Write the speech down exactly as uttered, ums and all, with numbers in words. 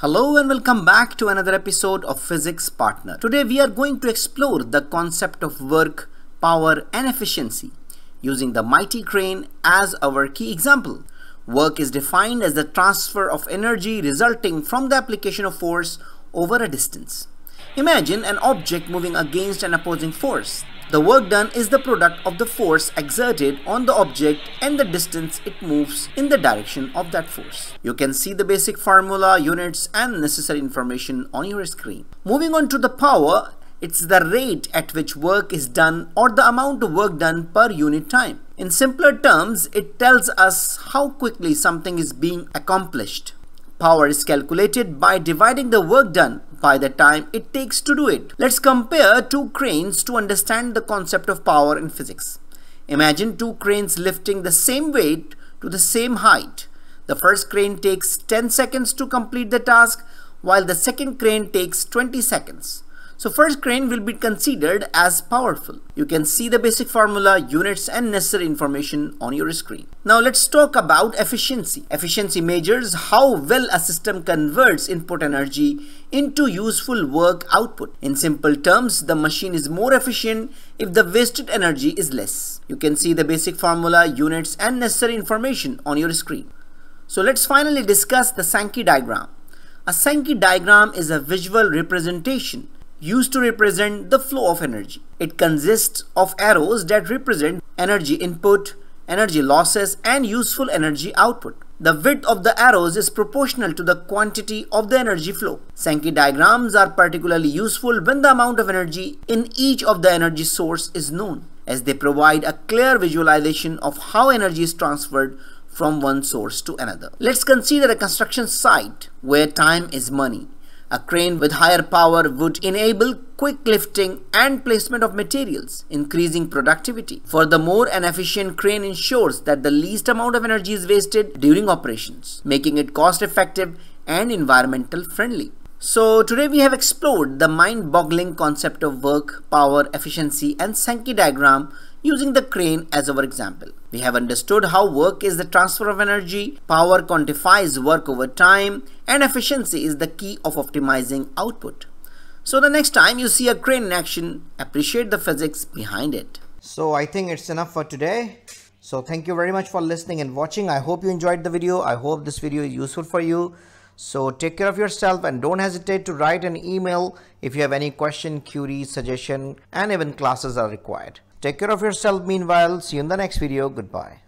Hello and welcome back to another episode of Physics Partner. Today we are going to explore the concept of work, power and efficiency using the mighty crane as our key example. Work is defined as the transfer of energy resulting from the application of force over a distance. Imagine an object moving against an opposing force. The work done is the product of the force exerted on the object and the distance it moves in the direction of that force. You can see the basic formula, units and necessary information on your screen. Moving on to the power, it's the rate at which work is done or the amount of work done per unit time. In simpler terms, it tells us how quickly something is being accomplished. Power is calculated by dividing the work done by the time it takes to do it. Let's compare two cranes to understand the concept of power in physics. Imagine two cranes lifting the same weight to the same height. The first crane takes ten seconds to complete the task, while the second crane takes twenty seconds. So first crane will be considered as powerful. You can see the basic formula, units and necessary information on your screen. Now let's talk about efficiency. Efficiency measures how well a system converts input energy into useful work output. In simple terms, the machine is more efficient if the wasted energy is less. You can see the basic formula, units and necessary information on your screen. So let's finally discuss the Sankey diagram. A Sankey diagram is a visual representation used to represent the flow of energy. It consists of arrows that represent energy input, energy losses, and useful energy output. The width of the arrows is proportional to the quantity of the energy flow. Sankey diagrams are particularly useful when the amount of energy in each of the energy source is known, as they provide a clear visualization of how energy is transferred from one source to another. Let's consider a construction site where time is money. A crane with higher power would enable quick lifting and placement of materials, increasing productivity. Furthermore, an efficient crane ensures that the least amount of energy is wasted during operations, making it cost-effective and environmentally friendly. So today we have explored the mind-boggling concept of work, power, efficiency and Sankey diagram using the crane as our example. We have understood how work is the transfer of energy, power quantifies work over time, and efficiency is the key of optimizing output. So the next time you see a crane in action, appreciate the physics behind it. So I think it's enough for today. So thank you very much for listening and watching. I hope you enjoyed the video. I hope this video is useful for you. So take care of yourself and don't hesitate to write an email if you have any question, query, suggestion, and even classes are required. Take care of yourself meanwhile. See you in the next video. Goodbye.